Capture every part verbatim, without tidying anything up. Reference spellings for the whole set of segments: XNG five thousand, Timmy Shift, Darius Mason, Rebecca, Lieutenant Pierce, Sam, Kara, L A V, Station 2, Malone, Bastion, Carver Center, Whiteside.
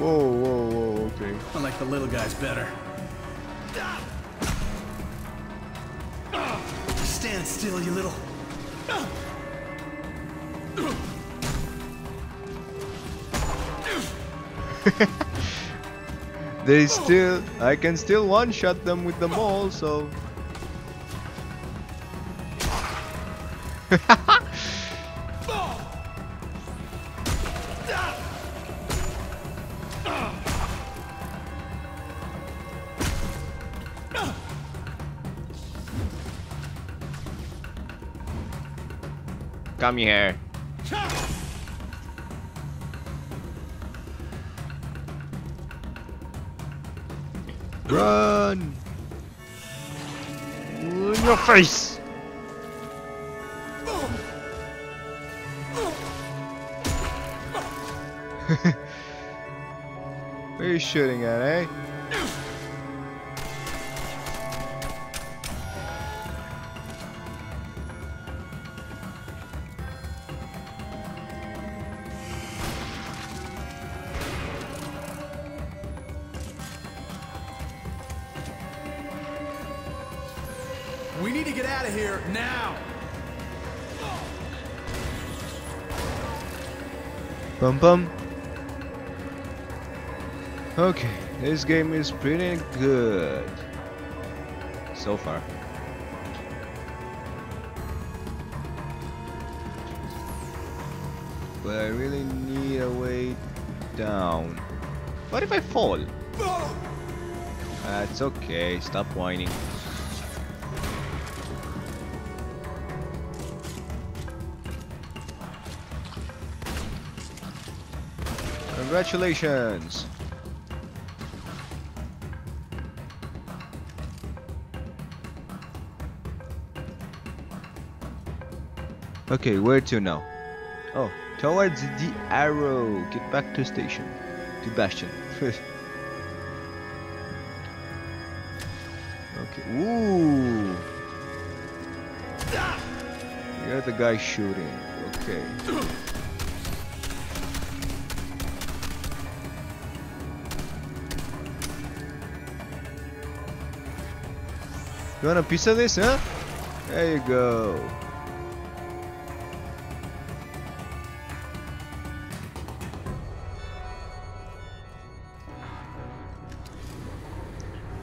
Whoa, whoa, whoa, okay. I like the little guys better. Stand still, you little... There is still... I can still one-shot them with the maul, so... Come here. Run! In your face! What are you shooting at, eh? We need to get out of here now. Bum bum. Okay, this game is pretty good so far. But I really need a way down. What if I fall? That's okay, stop whining. Congratulations! Okay, where to now? Oh, towards the arrow. Get back to station. To Bastion. Okay. Ooh. You're the guy shooting. Okay. You want a piece of this, huh? There you go.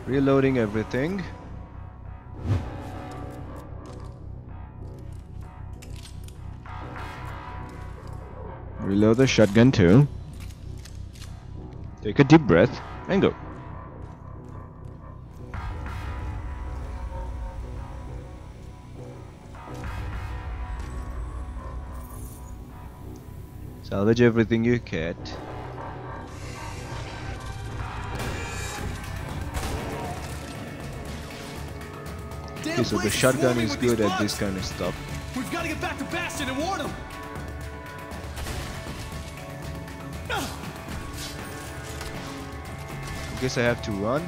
Reloading everything. Reload the shotgun too. Take a deep breath and go. Salvage everything you get. Okay, so the shotgun is good at this kind of stuff. We've got to get back to Bastion and warn him. I guess I have to run.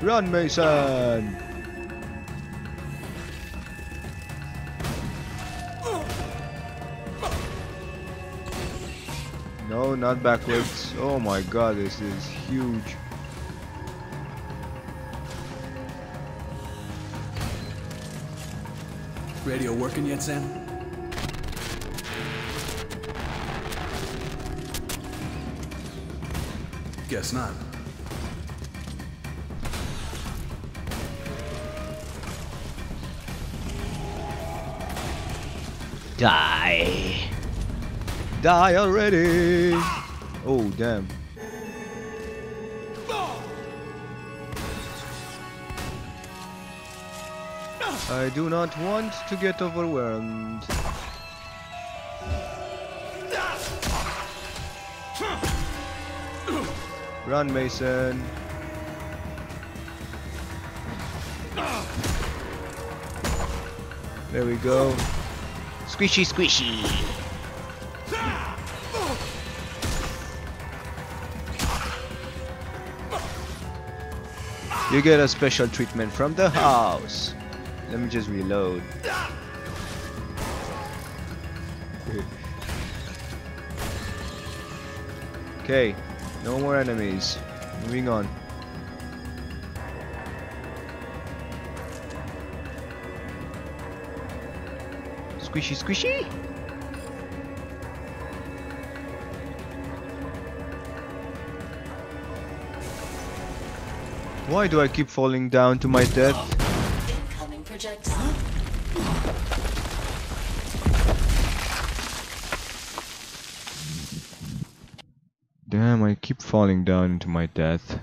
Run, Mason. No, not backwards. Oh my god, this is huge. Radio working yet, Sam? Guess not. Die. Die already! Oh, damn. I do not want to get overwhelmed. Run, Mason. There we go. Squishy, squishy. You get a special treatment from the house. Let me just reload. Okay, no more enemies. Moving on. Squishy, squishy. Why do I keep falling down to my death? Incoming projectile. Damn, I keep falling down into my death.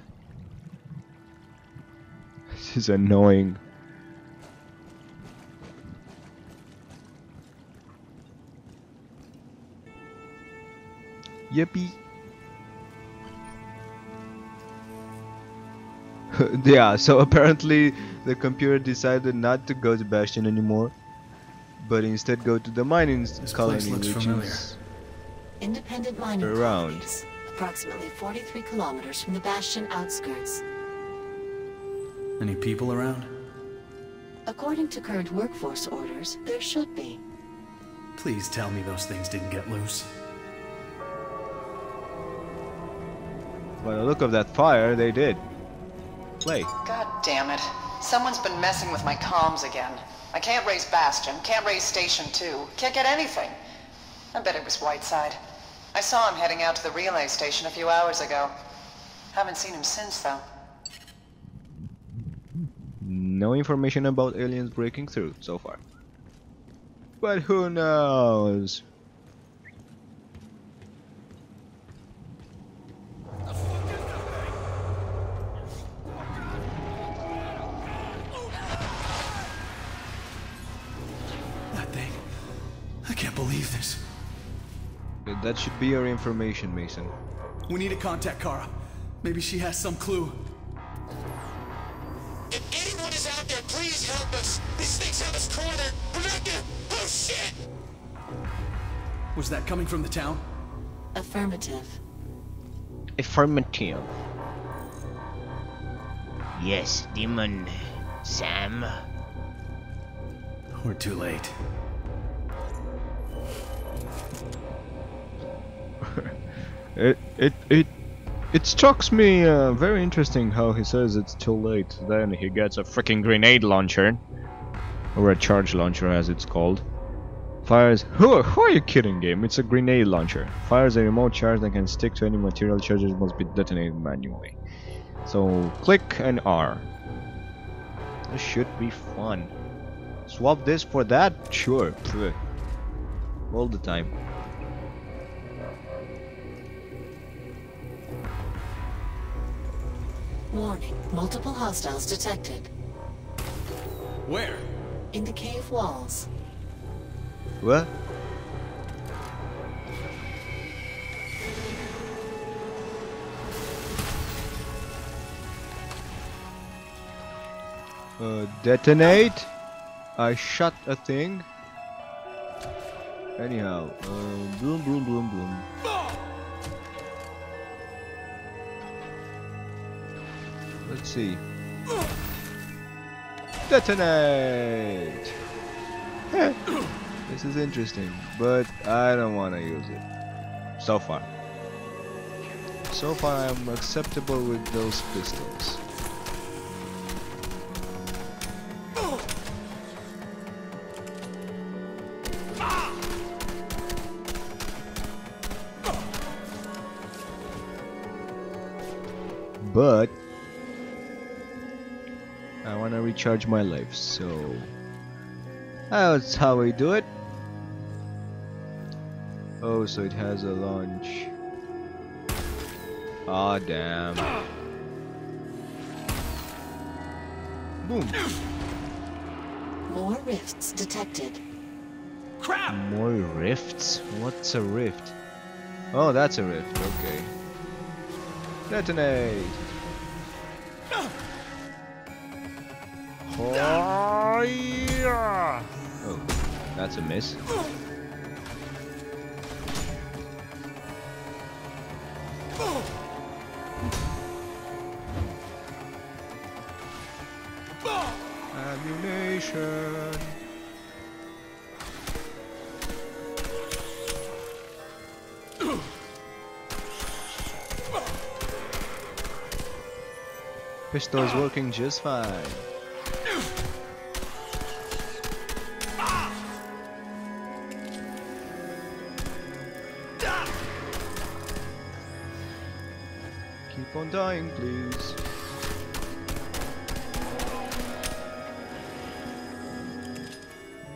This is annoying. Yippee. Yeah, so apparently the computer decided not to go to Bastion anymore, but instead go to the mining this colony, which familiar. is independent mining around approximately forty-three kilometers from the Bastion outskirts. Any people around? According to current workforce orders, there should be. Please tell me those things didn't get loose. By the look of that fire, they did. Play. God damn it. Someone's been messing with my comms again. I can't raise Bastion, can't raise Station two, can't get anything. I bet it was Whiteside. I saw him heading out to the relay station a few hours ago. Haven't seen him since, though. No information about aliens breaking through so far. But who knows? That should be your information, Mason. We need to contact Kara. Maybe she has some clue. If anyone is out there, please help us. These things have us cornered. Rebecca! Oh shit! Was that coming from the town? Affirmative. Affirmative. Yes, Demon Sam. We're too late. It it it it strikes me uh, very interesting how he says it's too late. Then he gets a freaking grenade launcher, or a charge launcher as it's called. Fires. Who who are you kidding, game? It's a grenade launcher. Fires a remote charge that can stick to any material. Charges must be detonated manually. So click and R. This should be fun. Swap this for that? Sure. All the time. Warning, multiple hostiles detected. Where? In the cave walls. What? Uh, detonate? I shot a thing. Anyhow, uh, bloom, bloom, bloom, bloom. Let's see. Detonate! Eh, this is interesting, but I don't want to use it. So far. So far I'm acceptable with those pistols. But I want to recharge my life, so that's how we do it. Oh, so it has a launch. Ah, damn. Boom. More rifts detected. Crap! More rifts? What's a rift? Oh, that's a rift. Okay. Detonate. Oh, yeah. Oh, that's a miss. Ammunition. Pistol is working just fine. Keep on dying, please.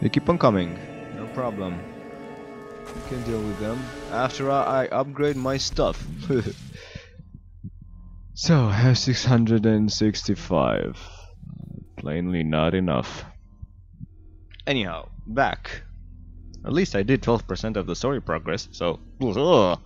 They keep on coming, no problem. We can deal with them after I upgrade my stuff. So, I have six hundred sixty-five. Plainly not enough. Anyhow, back. At least I did twelve percent of the story progress, so... Ugh.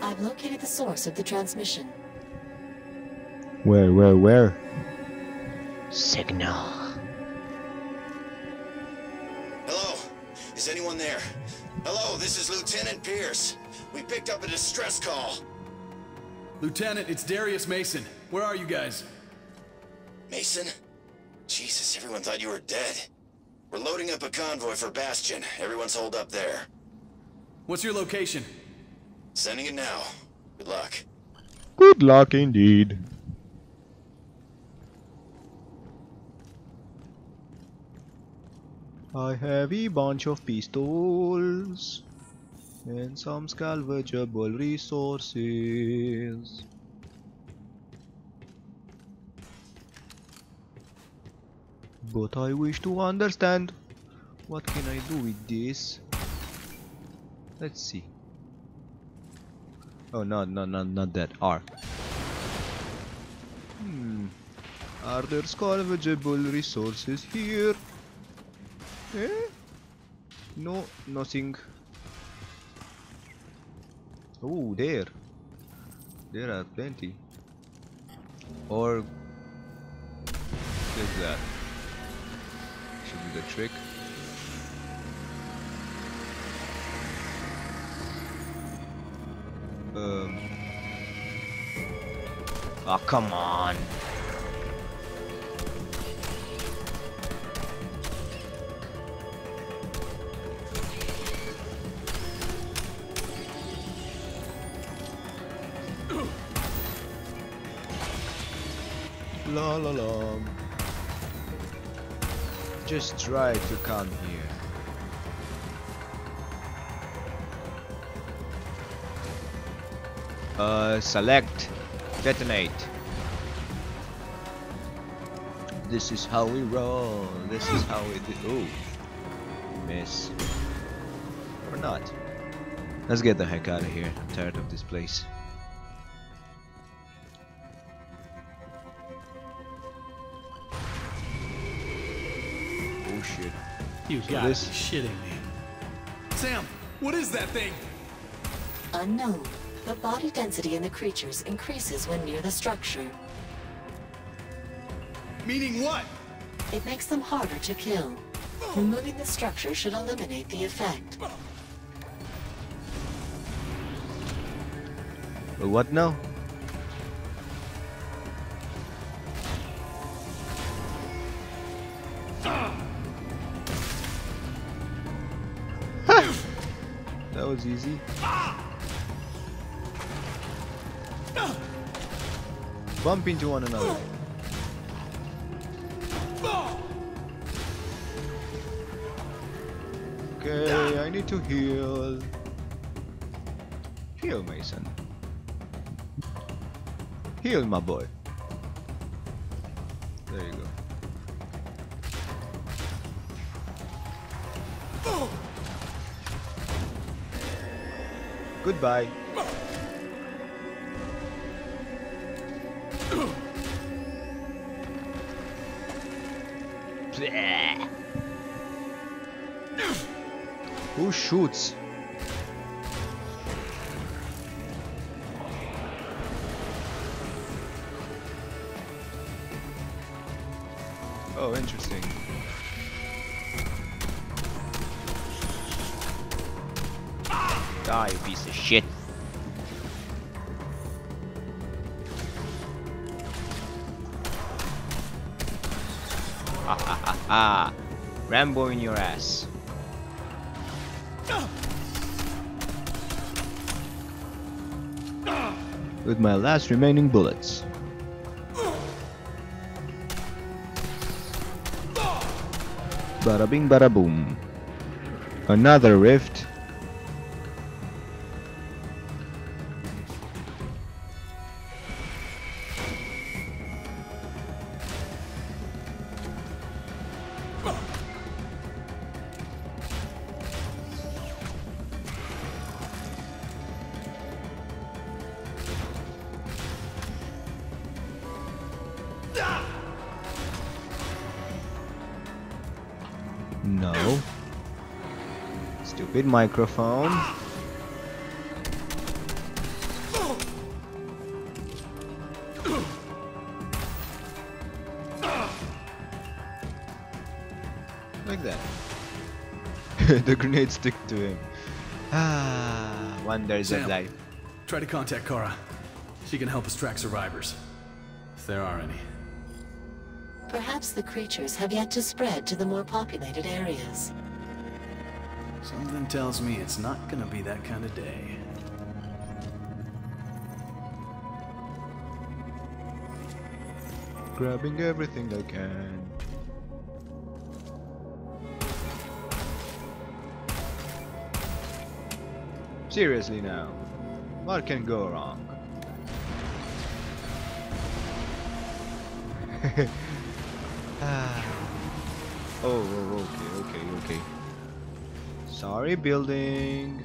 I've located the source of the transmission. Where, where, where? Signal. Hello? Is anyone there? Hello, this is Lieutenant Pierce. We picked up a distress call. Lieutenant, it's Darius Mason. Where are you guys? Mason? Jesus, everyone thought you were dead. We're loading up a convoy for Bastion. Everyone's holed up there. What's your location? Sending it now. Good luck. Good luck indeed. I have a bunch of pistols and some salvageable resources. But I wish to understand what can I do with this. Let's see. Oh no no no not that R. Hmm. Are there salvageable resources here? Eh? No, nothing. Oh, there. There are plenty. Or... there's that. Should be the trick. Um... Oh, come on! La la la. Just try to come here. Uh, select, detonate. This is how we roll. This is how we do. Oh, miss or not? Let's get the heck out of here. I'm tired of this place. Shit. You got this shitting me. Sam, what is that thing? Unknown. The body density in the creatures increases when near the structure. Meaning what? It makes them harder to kill. Removing the structure should eliminate the effect. Well, what now? Was easy. Bump into one another. Okay, I need to heal. Heal, Mason. Heal, my boy. There you go. Goodbye. Who shoots? Oh, interesting. Die, piece of shit. Ha ha ha ha. Rambo in your ass. With my last remaining bullets. Bada bing bada boom. Another rift. No. Stupid microphone. Like that. The grenades stick to him. Ah, wonders of life. Try to contact Kara. She can help us track survivors. If there are any. Perhaps the creatures have yet to spread to the more populated areas. Something tells me it's not gonna be that kind of day. Grabbing everything I can. Seriously now, what can go wrong? Ah. Oh, oh, okay, okay, okay. Sorry, building.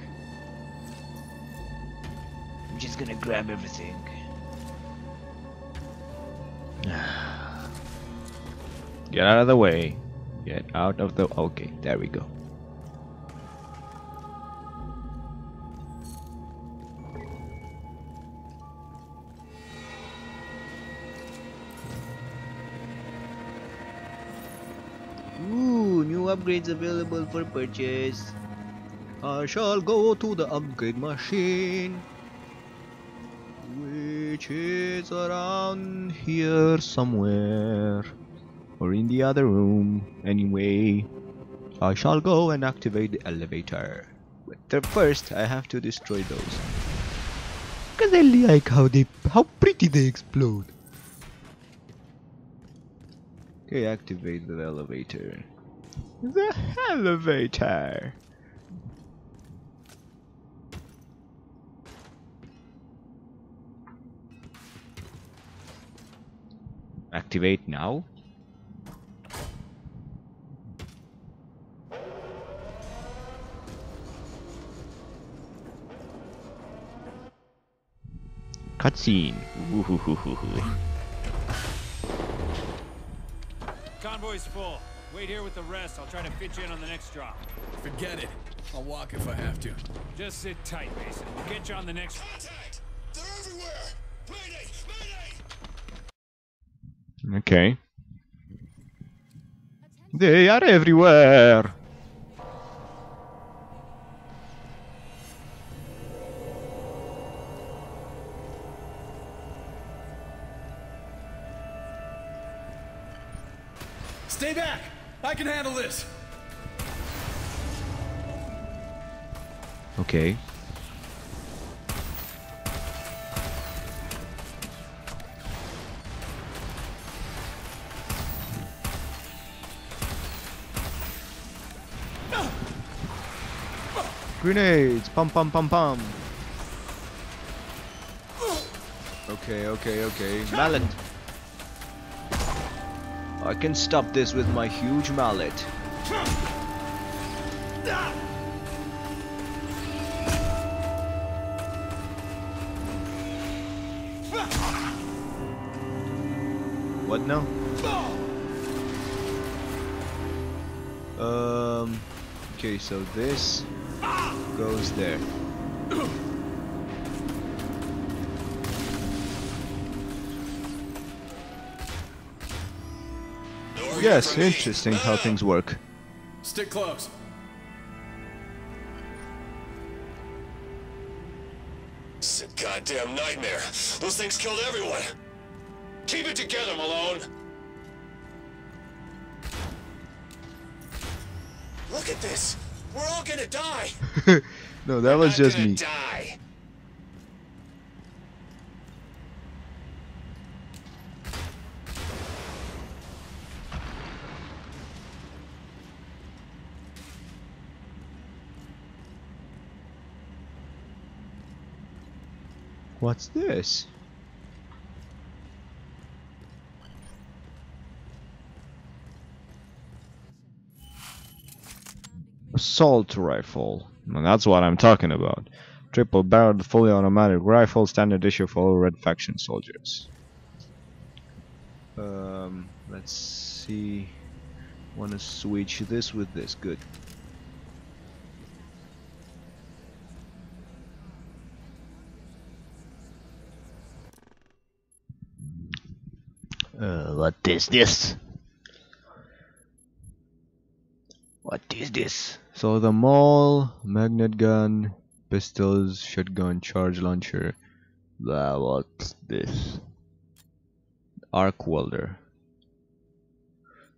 I'm just gonna grab everything. Get out of the way. Get out of the... Okay, there we go. Upgrades available for purchase. I shall go to the upgrade machine, which is around here somewhere, or in the other room. Anyway, I shall go and activate the elevator. But first, I have to destroy those, because I like how they, how pretty they explode. Okay, activate the elevator. The elevator. Activate now. Cutscene. Convoy's full. Wait here with the rest. I'll try to fit you in on the next drop. Forget it. I'll walk if I have to. Just sit tight, Mason. We'll get you on the next... Contact! They're everywhere! Mayday! Mayday! Okay. They are everywhere! Stay back! I can handle this. Okay. Grenades, pum pum pum pum. Okay, okay, okay. Mallet. I can stop this with my huge mallet. What now? Um. Okay, so this goes there. Yes, interesting how things work. Stick close. It's a goddamn nightmare. Those things killed everyone. Keep it together, Malone. Look at this. We're all gonna die. No, that was just me. Die. What's this? Assault rifle. Well, that's what I'm talking about. Triple barreled fully automatic rifle, standard issue for all Red Faction soldiers. Um, let's see. Wanna switch this with this. Good. Uh, what is this? What is this? So the maul, magnet gun, pistols, shotgun, charge launcher. Uh, what's this? Arc welder.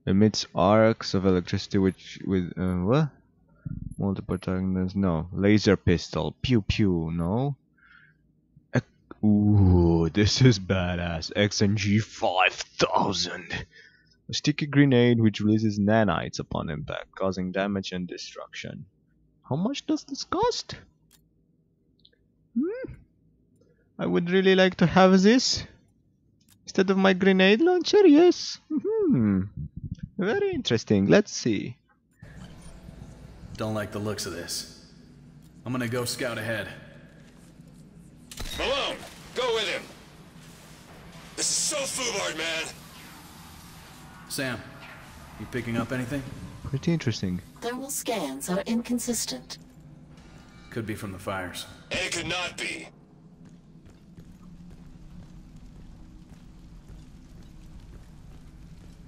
Emits arcs of electricity which with uh, what? Multiple targets. No. Laser pistol. Pew pew. No. Ooh, this is badass. X N G five thousand. A sticky grenade which releases nanites upon impact, causing damage and destruction. How much does this cost? Hmm? I would really like to have this instead of my grenade launcher. Yes. Hmm. Very interesting. Let's see. Don't like the looks of this. I'm gonna go scout ahead. Malone, go with him. This is so foolhard, man. Sam, you picking up anything? Pretty interesting. Thermal scans are inconsistent. Could be from the fires. And it could not be.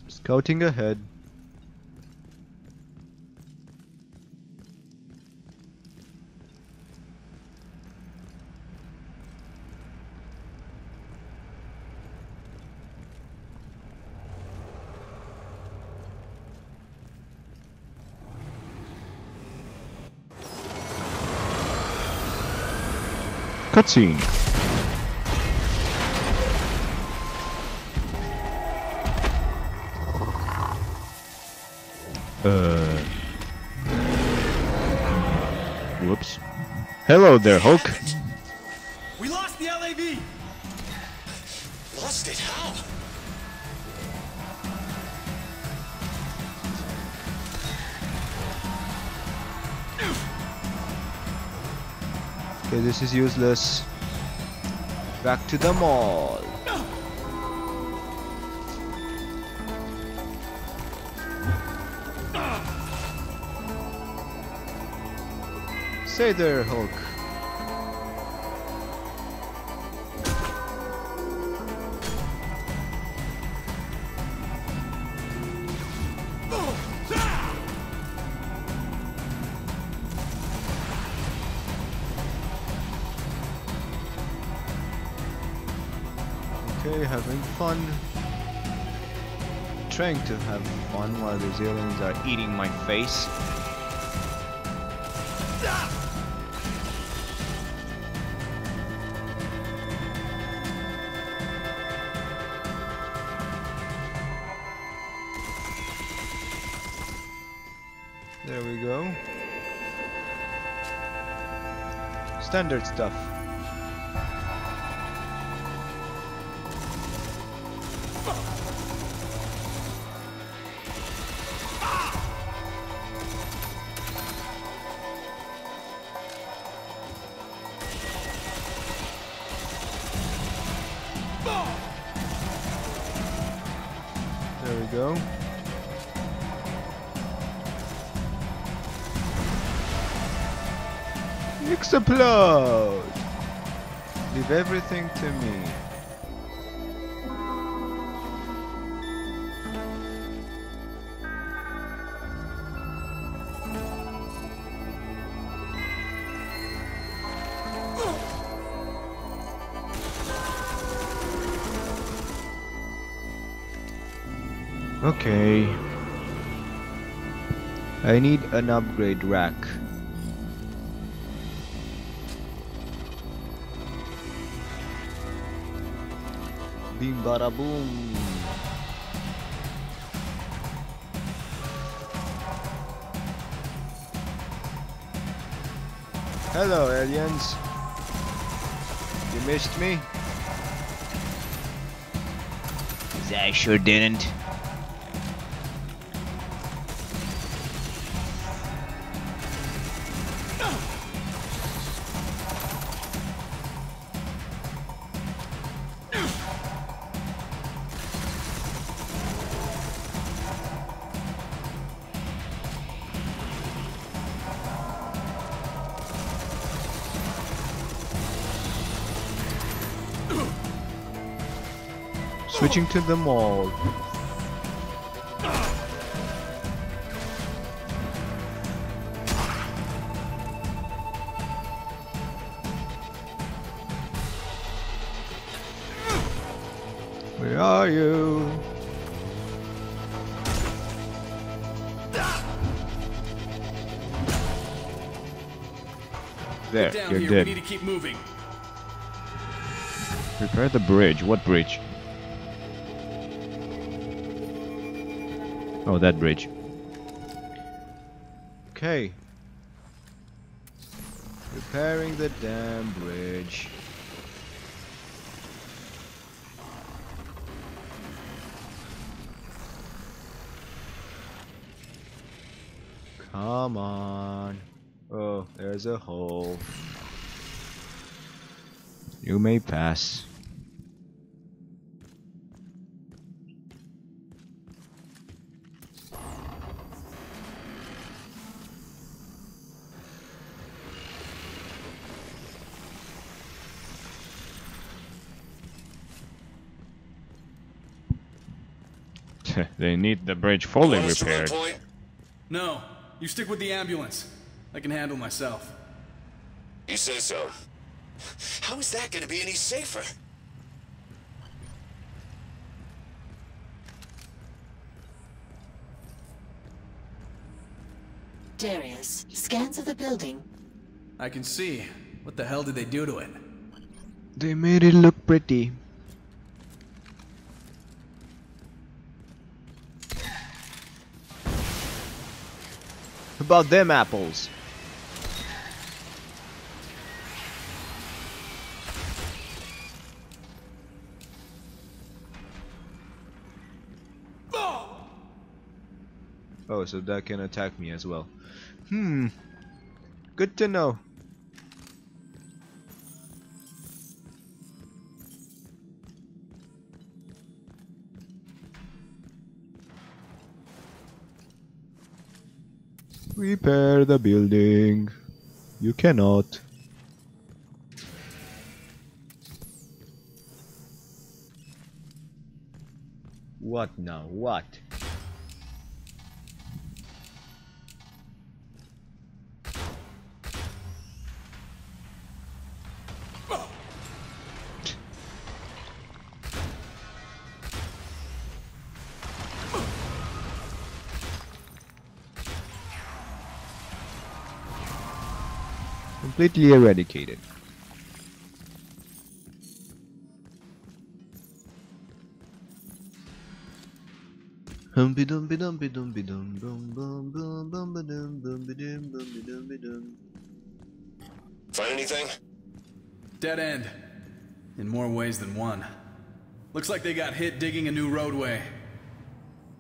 Scouting ahead. Cutscene. Uh. Whoops. Hello there, Hulk. We lost the L A V. Lost it? How? Okay, this is useless. Back to the mall. Stay there, Hulk. Having fun, trying to have fun while these aliens are eating my face. There we go. Standard stuff. Explode! Leave everything to me. Okay. I need an upgrade rack. Bim bada boom. Hello, aliens. You missed me? I sure didn't. Switching to the mall. Where are you? There, down you're here. Dead. We need to keep moving. Repair the bridge. What bridge? Oh, that bridge. Okay. Repairing the damn bridge. Come on. Oh, there's a hole. You may pass. They need the bridge fully repaired. No, you stick with the ambulance. I can handle myself. You say so. How is that going to be any safer? Darius, scans of the building. I can see. What the hell did they do to it? They made it look pretty. About them apples. Oh, oh, so that can attack me as well. Hmm. Good to know. Repair the building. You cannot. What now? What? Completely eradicated. Humpy dumpy dumpy dumpy dum dum bum bum bum dum bum dum bum dum. Find anything? Dead end. In more ways than one. Looks like they got hit digging a new roadway.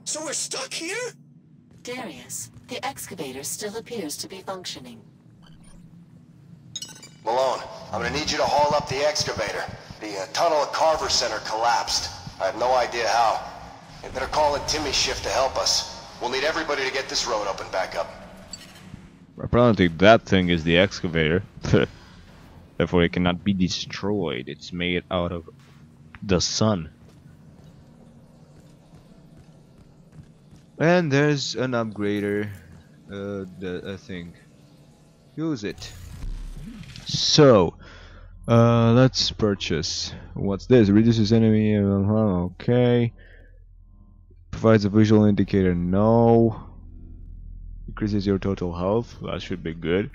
So we're stuck here? Darius, the excavator still appears to be functioning. Malone, I'm gonna need you to haul up the excavator. The uh, tunnel at Carver Center collapsed. I have no idea how. You better call in Timmy Shift to help us. We'll need everybody to get this road up and back up. I probably think that thing is the excavator. Therefore it cannot be destroyed. It's made out of the sun. And there's an upgrader uh, the, uh, thing. Use it. So, uh, let's purchase. What's this? Reduces enemy. Uh-huh, okay. Provides a visual indicator. No. increases your total health. That should be good.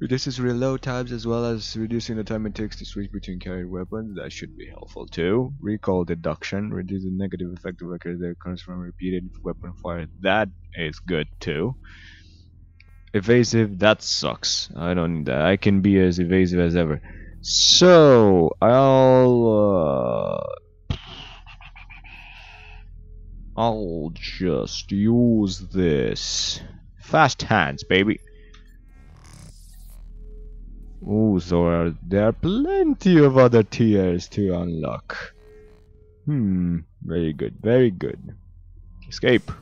This is reload times as well as reducing the time it takes to switch between carried weapons. That should be helpful too. Recoil deduction. Reduce the negative effect of accuracy that comes from repeated weapon fire. That is good too. Evasive. That sucks. I don't need that. I can be as evasive as ever. So, I'll... Uh, I'll just use this. Fast hands, baby. Ooh, so are, there are plenty of other tiers to unlock. Hmm, very good, very good. Escape.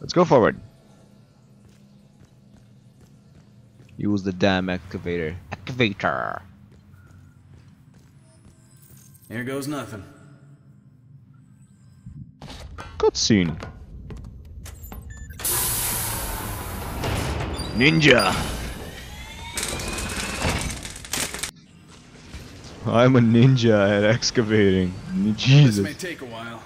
Let's go forward. Use the damn excavator. Excavator. Here goes nothing. Cutscene. Ninja. I'm a ninja at excavating. Jesus. This may take a while.